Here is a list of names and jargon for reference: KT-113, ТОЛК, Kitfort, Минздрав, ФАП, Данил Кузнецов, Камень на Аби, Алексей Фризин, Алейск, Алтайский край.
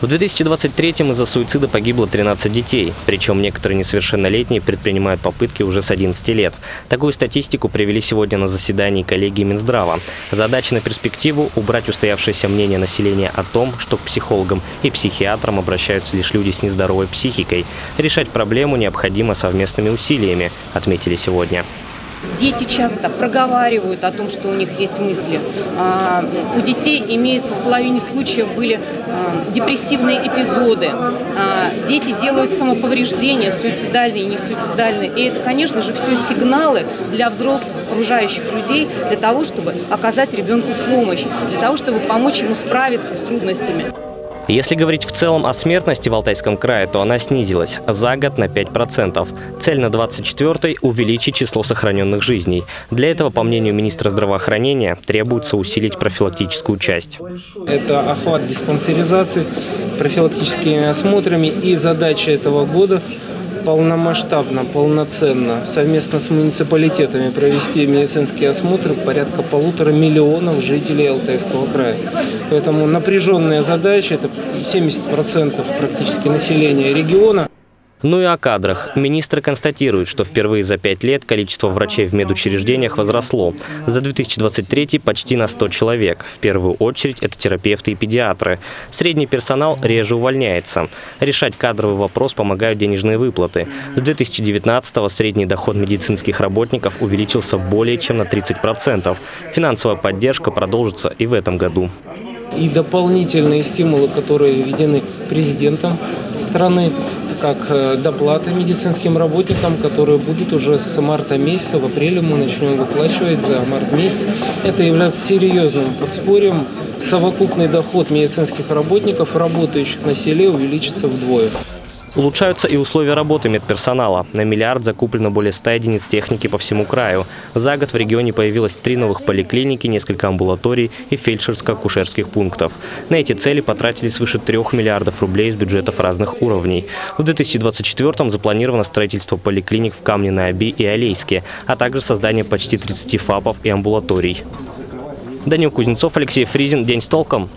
В 2023-м из-за суицида погибло 13 детей, причем некоторые несовершеннолетние предпринимают попытки уже с 11 лет. Такую статистику привели сегодня на заседании коллегии Минздрава. Задача на перспективу – убрать устоявшееся мнение населения о том, что к психологам и психиатрам обращаются лишь люди с нездоровой психикой. Решать проблему необходимо совместными усилиями, отметили сегодня. Дети часто проговаривают о том, что у них есть мысли. У детей имеются в половине случаев были депрессивные эпизоды. Дети делают самоповреждения, суицидальные и несуицидальные. И это, конечно же, все сигналы для взрослых, окружающих людей, для того, чтобы оказать ребенку помощь, для того, чтобы помочь ему справиться с трудностями. Если говорить в целом о смертности в Алтайском крае, то она снизилась за год на 5%. Цель на 24-й – увеличить число сохраненных жизней. Для этого, по мнению министра здравоохранения, требуется усилить профилактическую часть. Это охват диспансеризации профилактическими осмотрами, и задача этого года – полномасштабно, полноценно, совместно с муниципалитетами провести медицинские осмотры порядка 1,5 миллиона жителей Алтайского края. Поэтому напряженная задача – это 70% практически населения региона. Ну и о кадрах. Министр констатирует, что впервые за 5 лет количество врачей в медучреждениях возросло. За 2023 почти на 100 человек. В первую очередь это терапевты и педиатры. Средний персонал реже увольняется. Решать кадровый вопрос помогают денежные выплаты. С 2019-го средний доход медицинских работников увеличился более чем на 30%. Финансовая поддержка продолжится и в этом году. И дополнительные стимулы, которые введены президентом страны, как доплаты медицинским работникам, которые будут уже с марта месяца, в апреле мы начнем выплачивать за март месяц. Это является серьезным подспорьем. Совокупный доход медицинских работников, работающих на селе, увеличится вдвое. Улучшаются и условия работы медперсонала. На миллиард закуплено более 100 единиц техники по всему краю. За год в регионе появилось 3 новых поликлиники, несколько амбулаторий и фельдшерско-акушерских пунктов. На эти цели потратили свыше 3 миллиардов рублей из бюджетов разных уровней. В 2024-м запланировано строительство поликлиник в Камне на Аби и Алейске, а также создание почти 30 ФАПов и амбулаторий. Данил Кузнецов, Алексей Фризин. День с толком.